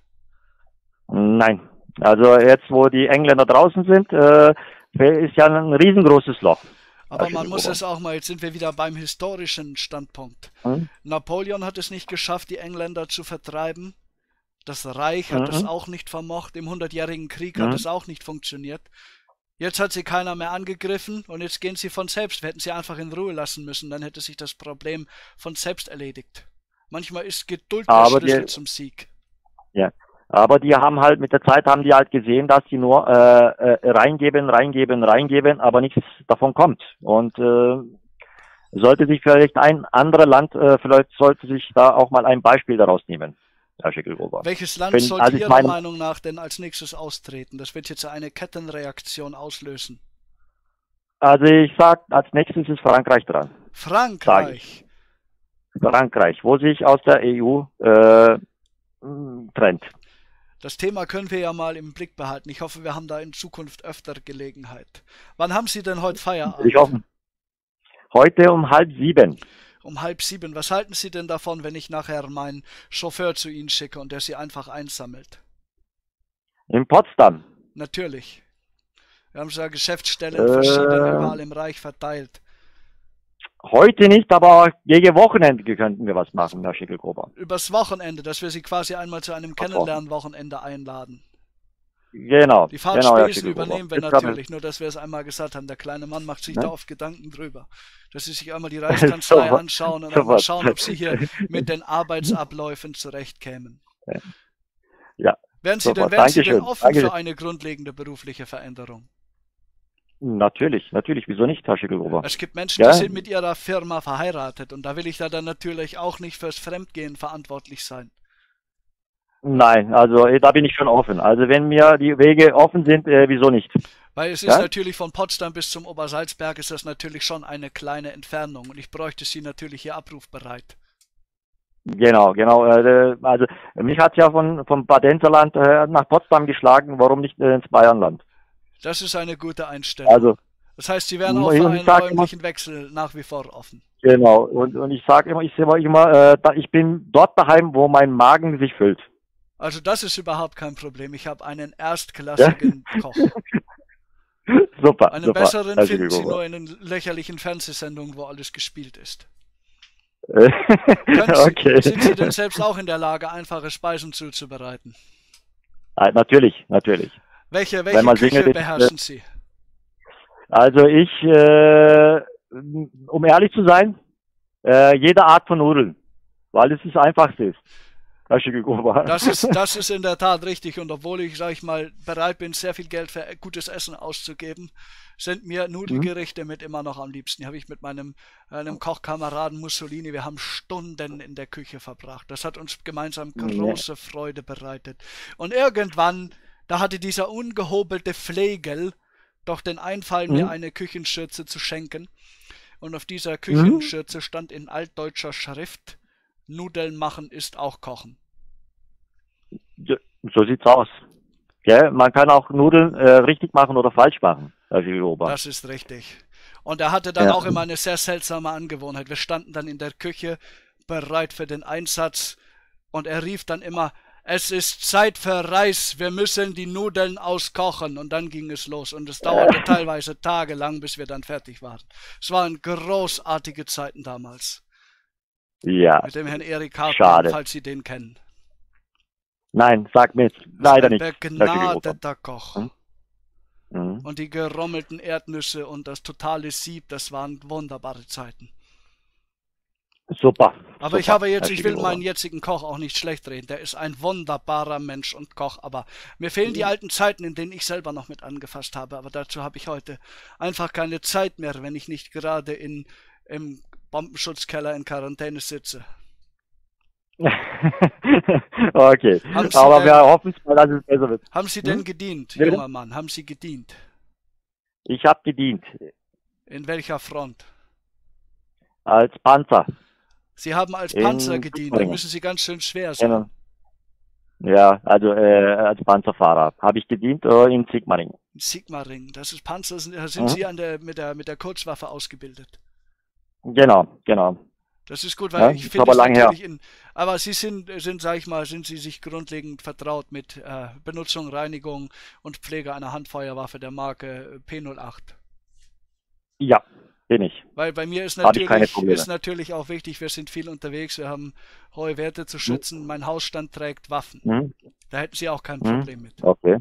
Nein. Also jetzt, wo die Engländer draußen sind, ist ja ein riesengroßes Loch. Aber man muss es auch mal, jetzt sind wir wieder beim historischen Standpunkt. Napoleon hat es nicht geschafft, die Engländer zu vertreiben. Das Reich hat es auch nicht vermocht. Im 100-jährigen Krieg hat es auch nicht funktioniert. Jetzt hat sie keiner mehr angegriffen und jetzt gehen sie von selbst. Wir hätten sie einfach in Ruhe lassen müssen, dann hätte sich das Problem von selbst erledigt. Manchmal ist Geduld der Schlüssel zum Sieg. Ja, aber die haben halt, mit der Zeit haben die halt gesehen, dass sie nur reingeben, aber nichts davon kommt. Und sollte sich vielleicht ein anderes Land, vielleicht sollte sich da auch mal ein Beispiel daraus nehmen. Herr Schicklgruber. Welches Land sollte Ihrer Meinung nach denn als nächstes austreten? Das wird jetzt eine Kettenreaktion auslösen. Also ich sage, als nächstes ist Frankreich dran. Frankreich? Frankreich, wo sich aus der EU trennt. Das Thema können wir ja mal im Blick behalten. Ich hoffe, wir haben da in Zukunft öfter Gelegenheit. Wann haben Sie denn heute Feierabend? Ich hoffe. Heute um 18:30. Um 18:30. Was halten Sie denn davon, wenn ich nachher meinen Chauffeur zu Ihnen schicke und der Sie einfach einsammelt? In Potsdam? Natürlich. Wir haben ja Geschäftsstellen überall im Reich verteilt. Heute nicht, aber gegen Wochenende könnten wir was machen, Herr Schicklgruber. Übers Wochenende, dass wir Sie quasi einmal zu einem Kennenlernwochenende einladen. Genau. Die Fahrtspesen übernehmen wir natürlich, nur dass wir es einmal gesagt haben, der kleine Mann macht sich da oft Gedanken drüber, dass sie sich einmal die Reichskanzlei anschauen und einmal schauen, ob sie hier mit den Arbeitsabläufen zurechtkämen. Ja. Wären Sie denn offen für eine grundlegende berufliche Veränderung? Natürlich, natürlich. Wieso nicht, Herr Schicklgruber? Es gibt Menschen, die sind mit ihrer Firma verheiratet und da will ich da dann natürlich auch nicht fürs Fremdgehen verantwortlich sein. Nein, also da bin ich schon offen. Also wenn mir die Wege offen sind, wieso nicht? Weil es ist natürlich von Potsdam bis zum Obersalzberg ist das natürlich schon eine kleine Entfernung und ich bräuchte Sie natürlich hier abrufbereit. Genau, genau. Also mich hat ja vom Badenserland nach Potsdam geschlagen, warum nicht ins Bayernland? Das ist eine gute Einstellung. Also, das heißt, Sie wären auch für einen räumlichen Wechsel nach wie vor offen. Genau, und ich sage immer, ich bin dort daheim, wo mein Magen sich füllt. Also das ist überhaupt kein Problem. Ich habe einen erstklassigen Koch. Super. Einen besseren finden Sie nur in den lächerlichen Fernsehsendungen, wo alles gespielt ist. Sind Sie denn selbst auch in der Lage, einfache Speisen zuzubereiten? Natürlich, natürlich. Welche Küche beherrschen Sie? Also ich, um ehrlich zu sein, jede Art von Nudeln, weil es das Einfachste ist. Das ist in der Tat richtig und obwohl ich, sag ich mal, bereit bin, sehr viel Geld für gutes Essen auszugeben, sind mir Nudelgerichte mit immer noch am liebsten. Die habe ich mit meinem Kochkameraden Mussolini, wir haben Stunden in der Küche verbracht. Das hat uns gemeinsam große Freude bereitet. Und irgendwann, da hatte dieser ungehobelte Flegel doch den Einfall, mir eine Küchenschürze zu schenken. Und auf dieser Küchenschürze stand in altdeutscher Schrift: Nudeln machen ist auch Kochen. So sieht's aus. Ja, man kann auch Nudeln richtig machen oder falsch machen. Das ist richtig. Und er hatte dann auch immer eine sehr seltsame Angewohnheit. Wir standen dann in der Küche bereit für den Einsatz und er rief dann immer: Es ist Zeit für Reis, wir müssen die Nudeln auskochen. Und dann ging es los und es dauerte teilweise tagelang, bis wir dann fertig waren. Es waren großartige Zeiten damals. Ja. Mit dem Herrn Erik Hartmann, falls Sie den kennen. Nein, sag mir jetzt leider nicht. Begnadeter Koch. Mhm. Und die gerommelten Erdnüsse und das totale Sieb, das waren wunderbare Zeiten. Super. Aber super. Ich will meinen jetzigen Koch auch nicht schlecht reden. Der ist ein wunderbarer Mensch und Koch. Aber mir fehlen die alten Zeiten, in denen ich selber noch mit angefasst habe. Aber dazu habe ich heute einfach keine Zeit mehr, wenn ich nicht gerade im Bombenschutzkeller in Quarantäne sitze. Okay. Aber wir hoffen, dass es besser wird. Haben Sie denn gedient, junger Mann? Haben Sie gedient? Ich habe gedient. In welcher Front? Als Panzer. Sie haben als Panzer gedient, da müssen Sie ganz schön schwer sein. Genau. Ja, also als Panzerfahrer habe ich gedient in Sigmaringen. Sigmaringen, das ist Panzer, sind Sie mit der Kurzwaffe ausgebildet? Genau, genau. Das ist gut, weil ja, ich finde aber lang her. Aber Sie sind Sie sich grundlegend vertraut mit Benutzung, Reinigung und Pflege einer Handfeuerwaffe der Marke P08? Ja. Bin ich. Weil bei mir ist natürlich auch wichtig, wir sind viel unterwegs, wir haben hohe Werte zu schützen, mein Hausstand trägt Waffen. Da hätten Sie auch kein Problem mit. Okay.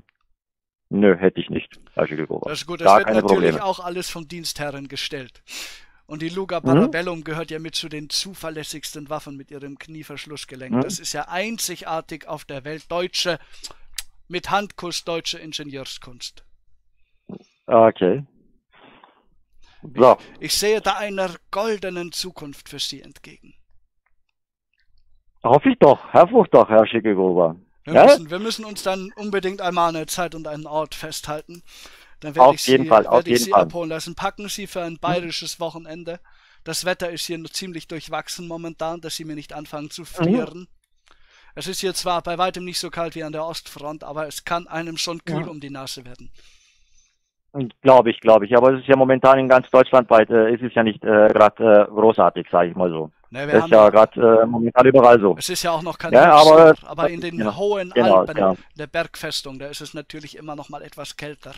Nö, hätte ich nicht. Das ist gut, das wird natürlich auch alles vom Dienstherren gestellt. Und die Luger Parabellum gehört ja mit zu den zuverlässigsten Waffen mit ihrem Knieverschlussgelenk. Das ist ja einzigartig auf der Welt. Mit Handkuss deutsche Ingenieurskunst. Okay. So. Ich sehe da einer goldenen Zukunft für Sie entgegen. Hoffe ich doch, Herr Schicklgruber. Wir müssen uns dann unbedingt einmal eine Zeit und einen Ort festhalten. Dann werde ich Sie abholen lassen. Packen Sie für ein bayerisches Wochenende. Das Wetter ist hier ziemlich durchwachsen momentan, dass Sie mir nicht anfangen zu frieren. Es ist hier zwar bei weitem nicht so kalt wie an der Ostfront, aber es kann einem schon kühl um die Nase werden. Glaube ich. Aber es ist ja momentan in ganz Deutschland weit, es ist ja nicht gerade großartig, sage ich mal so. Ne, es ist ja gerade momentan überall so. Es ist ja auch noch kein aber in den hohen Alpen der Bergfestung, da ist es natürlich immer noch mal etwas kälter.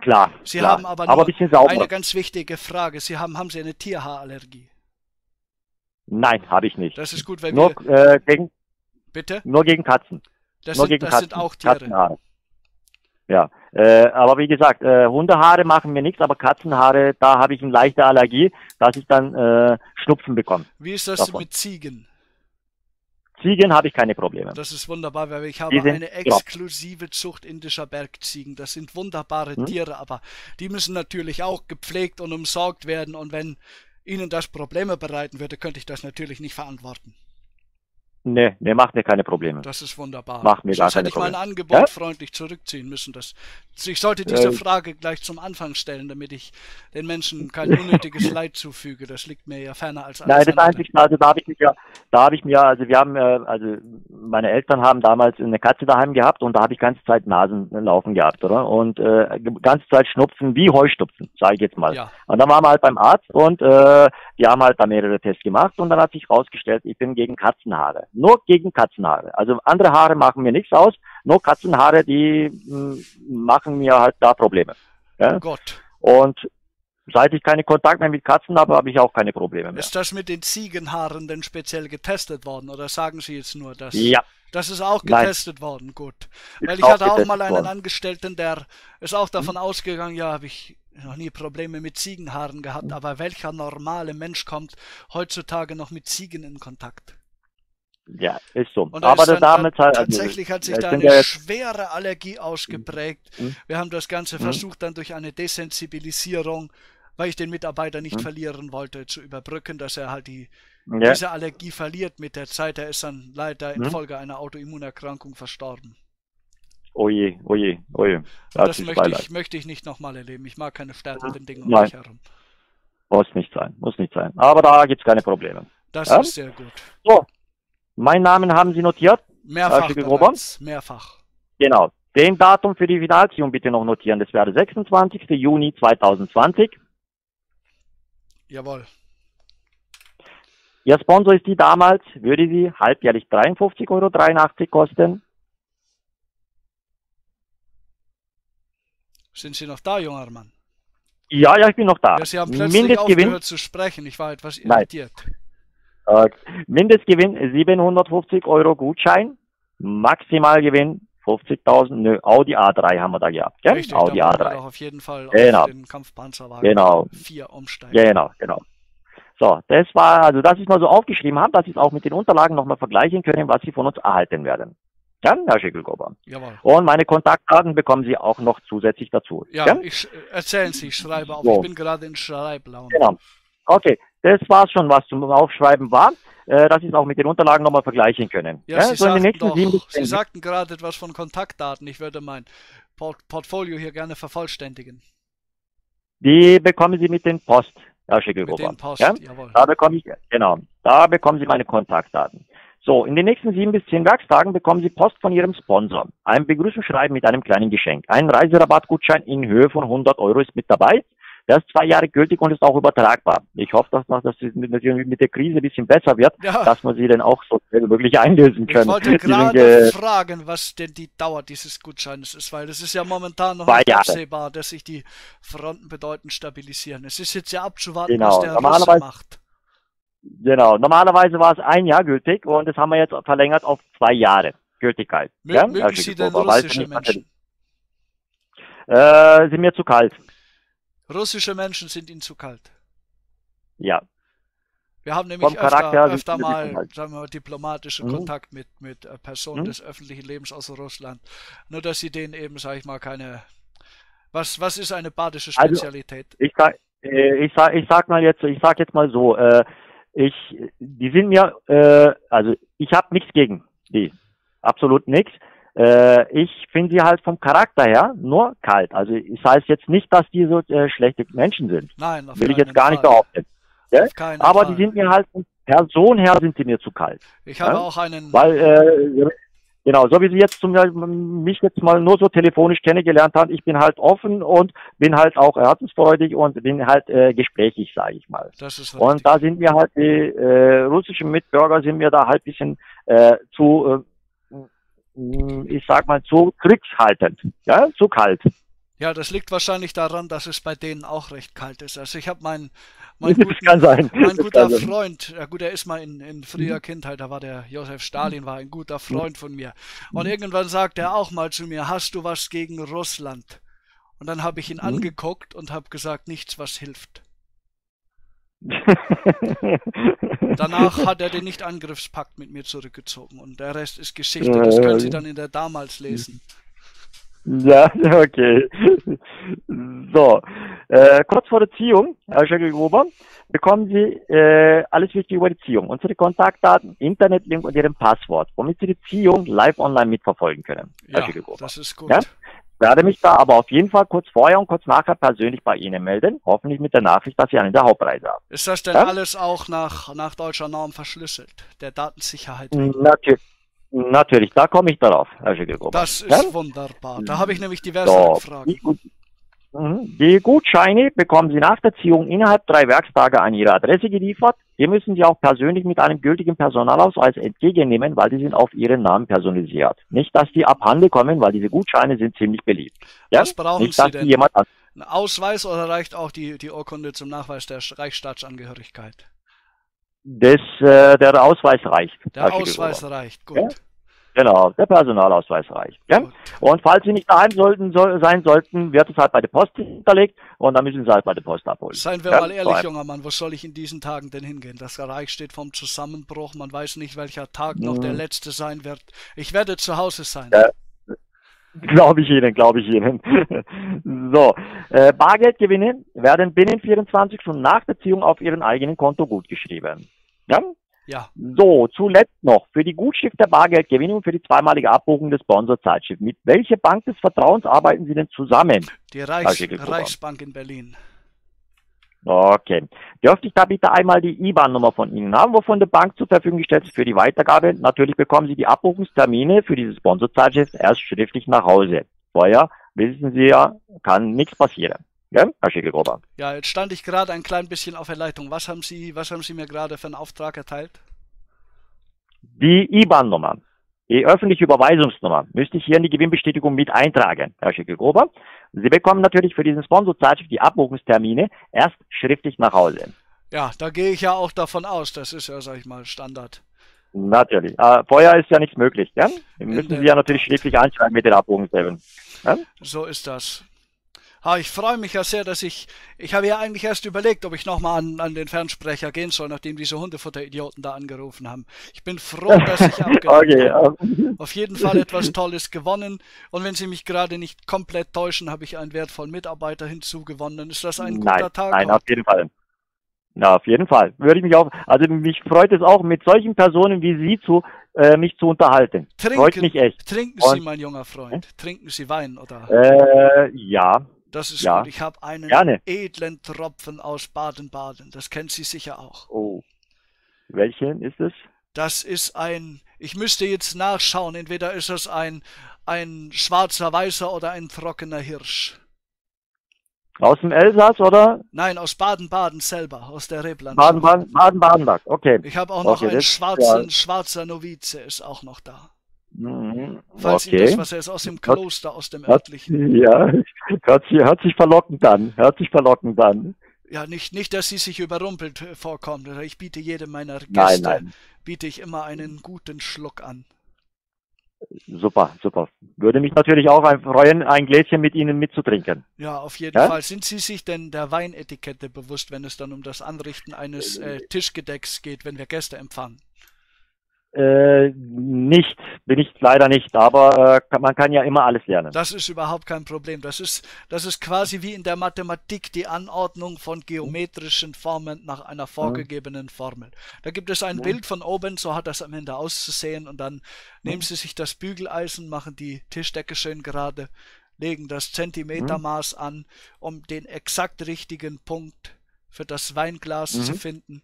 Klar. Sie haben aber nur eine ganz wichtige Frage. Haben Sie eine Tierhaarallergie? Nein, habe ich nicht. Das ist gut, weil wir... Nur gegen Katzen. Das sind auch Tiere. Katzenhaare. Ja, aber wie gesagt, Hundehaare machen mir nichts, aber Katzenhaare, da habe ich eine leichte Allergie, dass ich dann Schnupfen bekomme. Wie ist das mit Ziegen? Ziegen habe ich keine Probleme. Das ist wunderbar, weil ich habe eine exklusive Zucht indischer Bergziegen. Das sind wunderbare Tiere, aber die müssen natürlich auch gepflegt und umsorgt werden. Und wenn Ihnen das Probleme bereiten würde, könnte ich das natürlich nicht verantworten. Nee, macht mir keine Probleme. Das ist wunderbar. Macht mir gar keine Probleme. Sonst hätte ich mein Angebot freundlich zurückziehen müssen. Ich sollte diese Frage gleich zum Anfang stellen, damit ich den Menschen kein unnötiges Leid zufüge. Das liegt mir ja ferner als alles andere. Nein, das Einzige, also meine Eltern haben damals eine Katze daheim gehabt und da habe ich ganze Zeit Nasen laufen gehabt, oder? Und ganze Zeit Schnupfen, wie Heustupfen, sage ich jetzt mal. Ja. Und dann waren wir halt beim Arzt und die haben halt da mehrere Tests gemacht und dann hat sich herausgestellt, ich bin gegen Katzenhaare. Nur gegen Katzenhaare. Also andere Haare machen mir nichts aus, nur Katzenhaare, die machen mir halt da Probleme. Ja? Oh Gott. Und seit ich keinen Kontakt mehr mit Katzen habe, habe ich auch keine Probleme mehr. Ist das mit den Ziegenhaaren denn speziell getestet worden? Oder sagen Sie jetzt nur das? Ja. Das ist auch getestet worden, gut. Weil ich hatte auch mal einen Angestellten, der ist auch davon ausgegangen, ja, habe ich noch nie Probleme mit Ziegenhaaren gehabt, aber welcher normale Mensch kommt heutzutage noch mit Ziegen in Kontakt? Ja, ist so. Und tatsächlich hat sich da eine schwere Allergie ausgeprägt. Wir haben das Ganze versucht, dann durch eine Desensibilisierung, weil ich den Mitarbeiter nicht verlieren wollte, zu überbrücken, dass er halt diese Allergie verliert mit der Zeit. Er ist dann leider infolge einer Autoimmunerkrankung verstorben. Oje, oje, oje. Das möchte ich nicht nochmal erleben. Ich mag keine sterbenden Dinge um mich herum. Muss nicht sein. Aber da gibt es keine Probleme. Das ist sehr gut. So. Mein Namen haben Sie notiert? Mehrfach. Genau. Den Datum für die Finalziehung bitte noch notieren. Das wäre 26. Juni 2020. Jawohl. Ihr Sponsor ist die damals, würde sie halbjährlich 53,83 € kosten. Sind Sie noch da, junger Mann? Ja, ich bin noch da. Sie haben plötzlich aufgehört zu sprechen. Ich war etwas irritiert. Nein. Mindestgewinn 750 € Gutschein, Maximalgewinn 50.000, nö, Audi A3 haben wir da gehabt, gell? Richtig, Audi A3. Auf jeden Fall genau. Auf den Kampfpanzerwagen genau. 4 umsteigen. Genau, genau. So, das war, also dass ich mal so aufgeschrieben habe, dass ich es auch mit den Unterlagen nochmal vergleichen können, was Sie von uns erhalten werden. Dann, Herr Schicklgruber. Jawohl. Und meine Kontaktdaten bekommen Sie auch noch zusätzlich dazu. Ja, ja? Erzählen Sie, ich schreibe auf. So. Ich bin gerade in Schreiblaune. Genau. Okay, das war schon, was zum Aufschreiben war, dass Sie es auch mit den Unterlagen nochmal vergleichen können. Ja, ja? Sie, so sagten doch, Sie sagten gerade etwas von Kontaktdaten. Ich würde mein Portfolio hier gerne vervollständigen. Die bekommen Sie mit den Post, Herr Schicklgruber. Mit den Post, ja? Jawohl. Da bekomme ich, genau, da bekommen Sie meine Kontaktdaten. So, in den nächsten 7 bis 10 Werkstagen bekommen Sie Post von Ihrem Sponsor. Ein Begrüßungsschreiben mit einem kleinen Geschenk. Ein Reiserabattgutschein in Höhe von 100 € ist mit dabei. Der ist 2 Jahre gültig und ist auch übertragbar. Ich hoffe, dass das mit der Krise ein bisschen besser wird, ja, dass man sie dann auch so schnell möglich einlösen können. Ich wollte gerade fragen, was denn die Dauer dieses Gutscheins ist, weil es ist ja momentan noch nicht absehbar, dass sich die Fronten bedeutend stabilisieren. Es ist jetzt ja abzuwarten, genau, was der Russe macht. Genau, normalerweise war es 1 Jahr gültig und das haben wir jetzt verlängert auf 2 Jahre Gültigkeit. Ja? Mögen Sie denn russische Menschen? Sind mir zu kalt. Russische Menschen sind Ihnen zu kalt? Ja. Wir haben nämlich öfter mal, sagen wir mal, diplomatischen Kontakt mit Personen des öffentlichen Lebens aus Russland. Nur, dass Sie denen eben, sage ich mal, keine... Was ist eine badische Spezialität? Also, ich sag jetzt mal so, ich habe nichts gegen die, absolut nichts. Ich finde sie halt vom Charakter her nur kalt. Also ich sage jetzt nicht, dass die so schlechte Menschen sind. Nein, auf will ich jetzt gar nicht behaupten. Ja? Aber die sind mir halt von Person her sind sie mir zu kalt. Ich habe auch einen. Weil genau, so wie Sie jetzt mich jetzt mal nur so telefonisch kennengelernt haben, ich bin halt offen und bin halt auch herzensfreudig und bin halt gesprächig, sage ich mal. Das ist richtig. Und da sind mir halt die russischen Mitbürger sind mir da halt ein bisschen ich sag mal, zu zurückhaltend, ja, zu kalt. Ja, das liegt wahrscheinlich daran, dass es bei denen auch recht kalt ist. Also ich habe mein guter Freund, ja gut, er ist mal in früher Kindheit, da war der Josef Stalin, war ein guter Freund von mir. Und irgendwann sagt er auch mal zu mir, hast du was gegen Russland? Und dann habe ich ihn angeguckt und habe gesagt, nichts, was hilft. Danach hat er den Nicht-Angriffspakt mit mir zurückgezogen und der Rest ist Geschichte, das können Sie dann in der damals lesen. Ja, okay. So, kurz vor der Ziehung, Herr Schicklgruber, bekommen Sie alles Wichtige über die Ziehung, unsere Kontaktdaten, Internetlink und Ihren Passwort, womit Sie die Ziehung live online mitverfolgen können, Herr Schicklgruber. Das ist gut. Ja? Ich werde mich da aber auf jeden Fall kurz vorher und kurz nachher persönlich bei Ihnen melden. Hoffentlich mit der Nachricht, dass Sie einen der Hauptreise haben. Ist das denn alles auch nach deutscher Norm verschlüsselt? Der Datensicherheit? Natürlich. Natürlich, da komme ich darauf, Herr Schicklgruber. Das ist wunderbar. Da habe ich nämlich diverse Fragen. Die Gutscheine bekommen Sie nach der Ziehung innerhalb 3 Werkstage an Ihre Adresse geliefert. Die müssen Sie auch persönlich mit einem gültigen Personalausweis entgegennehmen, weil die sind auf Ihren Namen personalisiert. Nicht, dass die abhanden kommen, weil diese Gutscheine sind ziemlich beliebt. Ja? Was brauchen nicht, Sie denn? Ein Ausweis oder reicht auch die Urkunde zum Nachweis der Reichsstaatsangehörigkeit? Der Ausweis reicht. Der Ausweis reicht, gut. Ja? Genau, der Personalausweis reicht. Ja? Und falls Sie nicht daheim sein sollten, wird es halt bei der Post hinterlegt und dann müssen Sie halt bei der Post abholen. Seien wir mal ehrlich, junger Mann, wo soll ich in diesen Tagen denn hingehen? Das Reich steht vorm Zusammenbruch, man weiß nicht, welcher Tag noch der letzte sein wird. Ich werde zu Hause sein. Ja. Glaube ich Ihnen, glaube ich Ihnen. So, Bargeldgewinne werden binnen 24 Stunden nach Beziehung auf Ihren eigenen Konto gutgeschrieben. Ja? Ja. So, zuletzt noch, für die Gutschrift der Bargeldgewinne und für die zweimalige Abbuchung des Sponsorzeitschrift. Mit welcher Bank des Vertrauens arbeiten Sie denn zusammen? Die Reichsbank in Berlin. Okay. Dürfte ich da bitte einmal die IBAN-Nummer von Ihnen haben, wovon der Bank zur Verfügung gestellt ist für die Weitergabe? Natürlich bekommen Sie die Abbuchungstermine für diese Sponsorzeitschrift erst schriftlich nach Hause. Vorher, wissen Sie ja, kann nichts passieren. Ja, Herr Schicklgruber. Ja, jetzt stand ich gerade ein klein bisschen auf der Leitung. Was haben Sie mir gerade für einen Auftrag erteilt? Die IBAN-Nummer, die öffentliche Überweisungsnummer, müsste ich hier in die Gewinnbestätigung mit eintragen, Herr Schicklgruber. Sie bekommen natürlich für diesen Sponsorzeitschrift die Abbuchungstermine erst schriftlich nach Hause. Ja, da gehe ich ja auch davon aus. Das ist ja, sag ich mal, Standard. Natürlich. Vorher ist ja nichts möglich. Ja? Müssen Sie ja natürlich schriftlich anschreiben mit den Abwogungen. Ja? So ist das. Ah, ich freue mich ja sehr, dass ich habe ja eigentlich erst überlegt, ob ich nochmal an den Fernsprecher gehen soll, nachdem diese Hundefutter-Idioten da angerufen haben. Ich bin froh, dass ich abgenommen habe. Auf jeden Fall etwas Tolles gewonnen. Und wenn Sie mich gerade nicht komplett täuschen, habe ich einen wertvollen Mitarbeiter hinzugewonnen. Ist das ein guter Tag? Nein, auf jeden Fall. Na, auf jeden Fall. Würde ich mich auch, also mich freut es auch, mit solchen Personen wie Sie mich zu unterhalten. Freut mich echt. Trinken Sie, mein junger Freund. Trinken Sie Wein, oder? Ja. Das ist gut. Ich habe einen edlen Tropfen aus Baden-Baden. Das kennt Sie sicher auch. Oh. Welchen ist es? Das ist ein, ich müsste jetzt nachschauen, entweder ist es ein schwarzer Weißer oder ein trockener Hirsch. Aus dem Elsass, oder? Nein, aus Baden-Baden selber, aus der Reblandschaft. Baden-Baden, okay. Ich habe auch noch einen schwarzer Novize, ist auch noch da. Falls Ihnen das was er ist, aus dem Kloster, aus dem örtlichen. Ja, hört sich verlockend an, Ja, nicht, dass Sie sich überrumpelt vorkommen. Ich biete jedem meiner Gäste, biete ich immer einen guten Schluck an. Super, super. Würde mich natürlich auch freuen, ein Gläschen mit Ihnen mitzutrinken. Ja, auf jeden Fall. Sind Sie sich denn der Weinetikette bewusst, wenn es dann um das Anrichten eines Tischgedecks geht, wenn wir Gäste empfangen? Nicht, bin ich leider nicht, aber man kann ja immer alles lernen. Das ist überhaupt kein Problem. Das ist quasi wie in der Mathematik die Anordnung von geometrischen Formen nach einer vorgegebenen Formel. Da gibt es ein Bild von oben, so hat das am Ende auszusehen, und dann nehmen Sie sich das Bügeleisen, machen die Tischdecke schön gerade, legen das Zentimetermaß an, um den exakt richtigen Punkt für das Weinglas zu finden.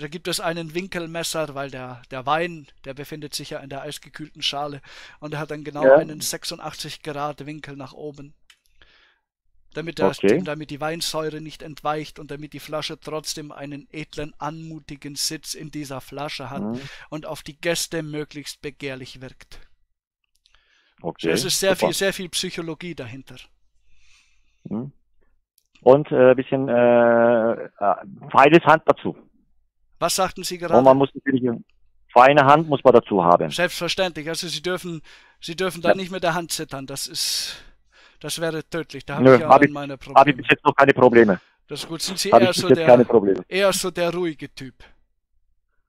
Da gibt es einen Winkelmesser, weil der Wein, der befindet sich ja in der eisgekühlten Schale, und er hat dann genau einen 86 Grad Winkel nach oben, damit die Weinsäure nicht entweicht und damit die Flasche trotzdem einen edlen, anmutigen Sitz in dieser Flasche hat und auf die Gäste möglichst begehrlich wirkt. Okay. Also es ist sehr viel Psychologie dahinter. Und ein bisschen feines Hand dazu. Was sagten Sie gerade? Und man muss natürlich eine feine Hand muss man dazu haben. Selbstverständlich. Also Sie dürfen da nicht mit der Hand zittern. Das wäre tödlich. Da habe ich ja meine Probleme. Habe ich bis jetzt noch keine Probleme. Das ist gut. Sind Sie eher so der ruhige Typ?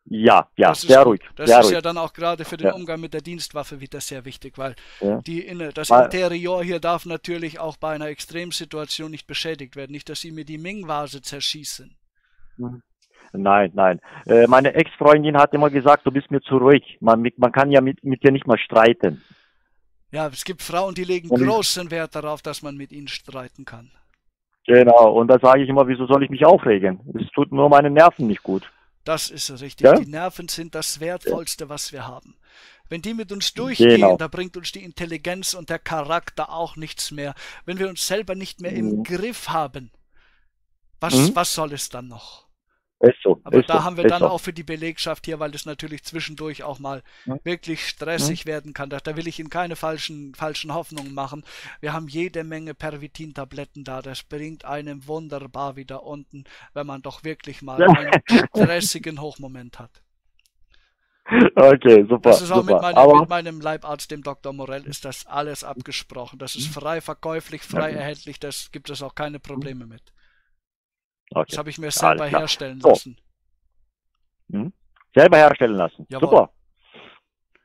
Ja, sehr ruhig. Das ist ja dann auch gerade für den Umgang mit der Dienstwaffe wieder sehr wichtig, weil das Interieur hier darf natürlich auch bei einer Extremsituation nicht beschädigt werden. Nicht, dass Sie mir die Ming-Vase zerschießen. Nein. Meine Ex-Freundin hat immer gesagt, du bist mir zu ruhig. Man kann ja mit dir nicht mal streiten. Ja, es gibt Frauen, die legen großen Wert darauf, dass man mit ihnen streiten kann. Genau, und da sage ich immer, wieso soll ich mich aufregen? Es tut nur meinen Nerven nicht gut. Das ist richtig. Ja? Die Nerven sind das Wertvollste, was wir haben. Wenn die mit uns durchgehen, da bringt uns die Intelligenz und der Charakter auch nichts mehr. Wenn wir uns selber nicht mehr im Griff haben, was soll es dann noch? Aber da haben wir dann auch für die Belegschaft hier, weil es natürlich zwischendurch auch mal wirklich stressig werden kann. Da will ich Ihnen keine falschen Hoffnungen machen. Wir haben jede Menge Pervitin-Tabletten da. Das bringt einem wunderbar wieder unten, wenn man doch wirklich mal einen stressigen Hochmoment hat. Okay, super. Das ist auch mit meinem Leibarzt, dem Dr. Morell, ist das alles abgesprochen. Das ist frei verkäuflich, frei erhältlich. Das gibt es auch keine Probleme mit. Okay. Das habe ich mir selber herstellen lassen. Selber herstellen lassen. Jawohl.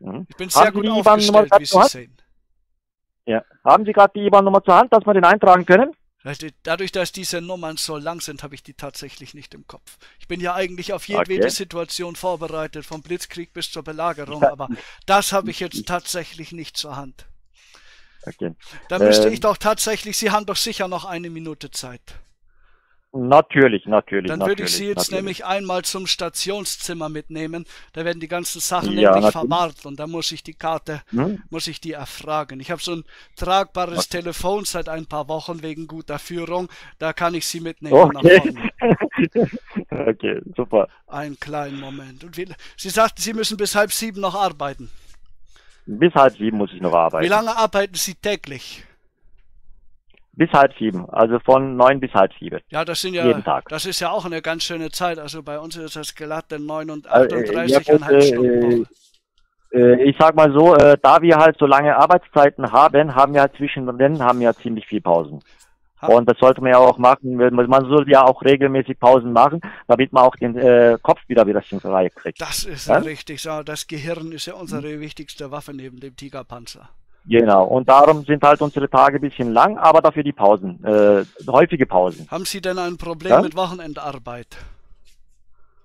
Super. Ich bin sehr gut aufgestellt, wie Sie sehen. Ja. Haben Sie gerade die IBAN-Nummer zur Hand, dass wir den eintragen können? Dadurch, dass diese Nummern so lang sind, habe ich die tatsächlich nicht im Kopf. Ich bin ja eigentlich auf jedwede Situation vorbereitet, vom Blitzkrieg bis zur Belagerung, aber das habe ich jetzt tatsächlich nicht zur Hand. Okay. Da müsste ich doch tatsächlich, Sie haben doch sicher noch eine Minute Zeit. Natürlich. Dann würde ich Sie jetzt nämlich einmal zum Stationszimmer mitnehmen. Da werden die ganzen Sachen nämlich verwahrt, und da muss ich die Karte, muss ich die erfragen. Ich habe so ein tragbares Telefon seit ein paar Wochen wegen guter Führung. Da kann ich Sie mitnehmen nach vorne. Okay, super. Einen kleinen Moment. Und Sie sagten, Sie müssen bis 6:30 noch arbeiten. Bis 6:30 muss ich noch arbeiten. Wie lange arbeiten Sie täglich? Bis 6:30, also von 9 bis 6:30. Ja, das sind ja, jeden Tag. Das ist ja auch eine ganz schöne Zeit. Also bei uns ist das glatte 9 und 38,5 Stunden. Ich sag mal so, da wir halt so lange Arbeitszeiten haben, haben wir halt zwischendrin ziemlich viel Pausen. Und das sollte man ja auch machen, man soll ja auch regelmäßig Pausen machen, damit man auch den Kopf wieder zur Reihe kriegt. Das ist ja richtig, das Gehirn ist ja unsere wichtigste Waffe neben dem Tigerpanzer. Genau, und darum sind halt unsere Tage ein bisschen lang, aber dafür die Pausen, häufige Pausen. Haben Sie denn ein Problem mit Wochenendarbeit?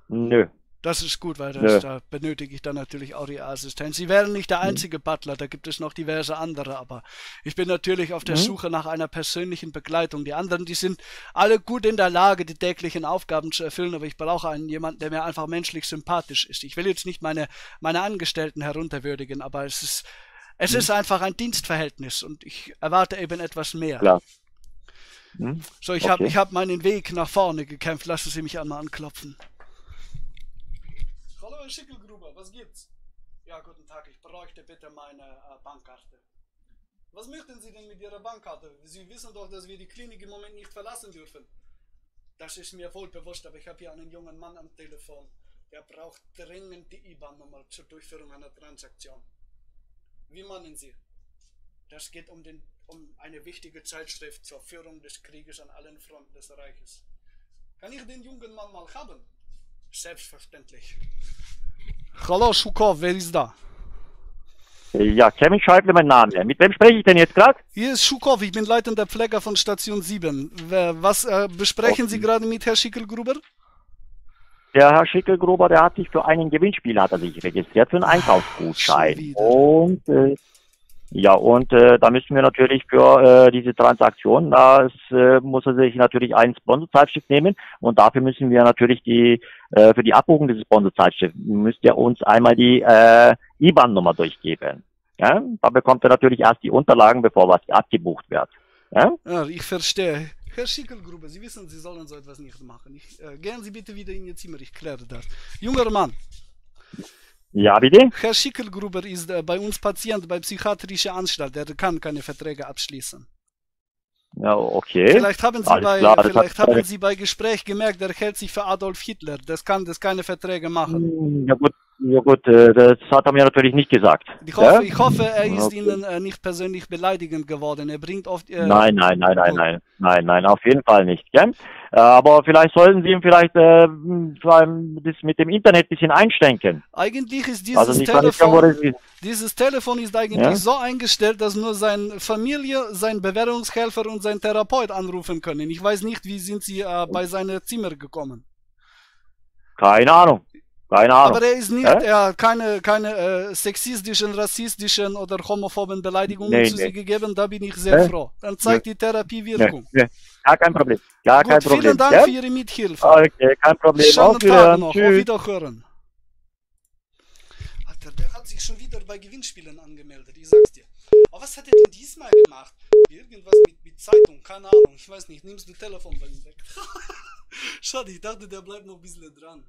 Nö. Das ist gut, weil das, da benötige ich dann natürlich auch die Assistenz. Sie wären nicht der einzige Butler, da gibt es noch diverse andere, aber ich bin natürlich auf der Suche nach einer persönlichen Begleitung. Die anderen, die sind alle gut in der Lage, die täglichen Aufgaben zu erfüllen, aber ich brauche einen, jemanden, der mir einfach menschlich sympathisch ist. Ich will jetzt nicht meine Angestellten herunterwürdigen, aber es ist einfach ein Dienstverhältnis und ich erwarte eben etwas mehr. Klar. So, ich hab meinen Weg nach vorne gekämpft, lassen Sie mich einmal anklopfen. Hallo Schicklgruber, was gibt's? Ja, guten Tag, ich bräuchte bitte meine Bankkarte. Was möchten Sie denn mit Ihrer Bankkarte? Sie wissen doch, dass wir die Klinik im Moment nicht verlassen dürfen. Das ist mir wohl bewusst, aber ich habe hier einen jungen Mann am Telefon. Der braucht dringend die IBAN-Nummer zur Durchführung einer Transaktion. Wie meinen Sie? Das geht um eine wichtige Zeitschrift zur Führung des Krieges an allen Fronten des Reiches. Kann ich den jungen Mann mal haben? Selbstverständlich. Hallo Schukow, wer ist da? Ja, Kevin Schäuble, mein Name. Mit wem spreche ich denn jetzt gerade? Hier ist Schukow, ich bin leitender Pfleger von Station 7. Was besprechen Sie gerade mit Herrn Schicklgruber? Der Herr Schicklgruber, der hat sich für einen Gewinnspiel registriert, für einen Einkaufsgutschein. Und da müssen wir natürlich für diese Transaktion, muss er sich natürlich einen Sponsorzeitschrift nehmen und dafür müssen wir natürlich für die Abbuchung dieses Sponsorzeitschrifts müsst ihr uns einmal die IBAN-Nummer durchgeben. Ja? Da bekommt er natürlich erst die Unterlagen, bevor was abgebucht wird. Ja? Ja, ich verstehe. Herr Schicklgruber, Sie wissen, Sie sollen so etwas nicht machen. Gehen Sie bitte wieder in Ihr Zimmer, ich kläre das. Junger Mann. Ja, bitte? Herr Schicklgruber ist bei uns Patient bei psychiatrischer Anstalt. Er kann keine Verträge abschließen. Ja, okay. Vielleicht haben Sie, bei Gespräch gemerkt, er hält sich für Adolf Hitler. Das keine Verträge machen. Ja gut, das hat er mir natürlich nicht gesagt. Ich hoffe, er ist Ihnen nicht persönlich beleidigend geworden. Er bringt oft... Nein, auf jeden Fall nicht. Gell? Aber vielleicht sollten Sie ihm das mit dem Internet ein bisschen einschränken. Eigentlich ist dieses Telefon ist eigentlich so eingestellt, dass nur seine Familie, sein Bewährungshelfer und sein Therapeut anrufen können. Ich weiß nicht, wie sind Sie bei seinem Zimmer gekommen? Keine Ahnung. Aber er ist nicht, keine sexistischen, rassistischen oder homophoben Beleidigungen zu Sie gegeben, da bin ich sehr froh. Dann zeigt die Therapie Wirkung. Ja, kein Problem. Ja, gut, kein Problem. Vielen Dank für Ihre Mithilfe. Okay, kein Problem. Schönen Tag noch. Tschüss. Auf Wiederhören. Alter, der hat sich schon wieder bei Gewinnspielen angemeldet, ich sag's dir. Aber was hat er denn diesmal gemacht? Irgendwas mit Zeitung, keine Ahnung, ich weiß nicht. Nimmst du Telefon bei ihm weg. Schade, ich dachte, der bleibt noch ein bisschen dran.